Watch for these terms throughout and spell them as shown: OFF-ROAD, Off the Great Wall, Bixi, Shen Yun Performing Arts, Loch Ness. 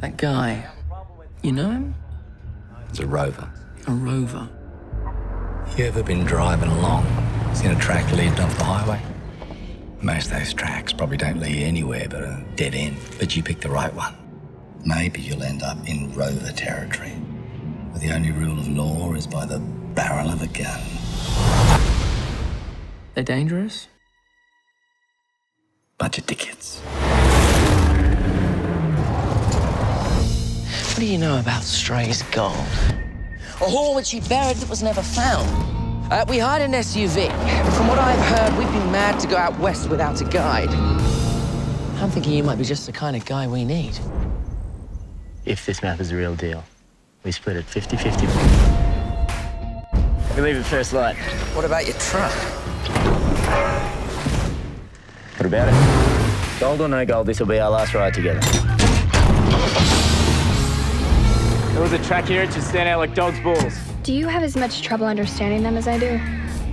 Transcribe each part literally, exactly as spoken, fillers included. That guy, you know him? It's a rover. A rover. You ever been driving along, seen a track leading off the highway? Most of those tracks probably don't lead anywhere but a dead end, but you pick the right one. Maybe you'll end up in rover territory, where the only rule of law is by the barrel of a gun. They're dangerous? Bunch of dickheads. What do you know about Stray's gold? A haul which he buried that was never found. Uh, we hired an S U V. From what I've heard, we've been mad to go out west without a guide. I'm thinking you might be just the kind of guy we need. If this map is the real deal, we split it fifty fifty. We leave at first light. What about your truck? What about it? Gold or no gold, this will be our last ride together. There was a track here, it should stand out like dog's balls. Do you have as much trouble understanding them as I do?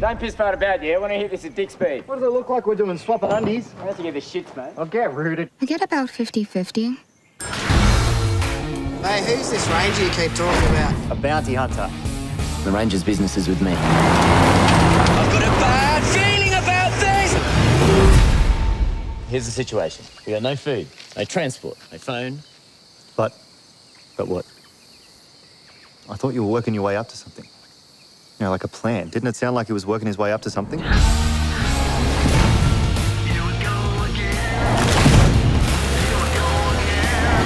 Don't piss part about, yeah? When I hit this at dick speed. What does it look like we're doing swapping undies? I have to get the shits, mate. I'll get rooted. I get about fifty fifty. Hey, who's this ranger you keep talking about? A bounty hunter. The ranger's business is with me. I've got a bad feeling about this! Here's the situation. We got no food, no transport, no phone. But, but what? I thought you were working your way up to something. You know, like a plan. Didn't it sound like he was working his way up to something? Here we go again. Here we go again.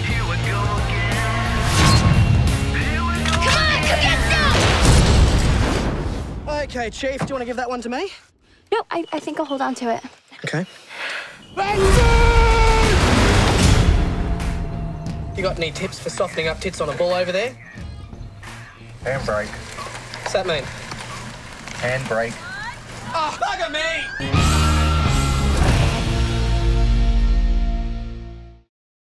Here we go again. Here we go. Come on, come get some! Okay, Chief, do you want to give that one to me? No, I, I think I'll hold on to it. Okay. You got any tips for softening up tits on a bull over there? Handbrake. What's that mean? Handbrake. Oh, bugger me!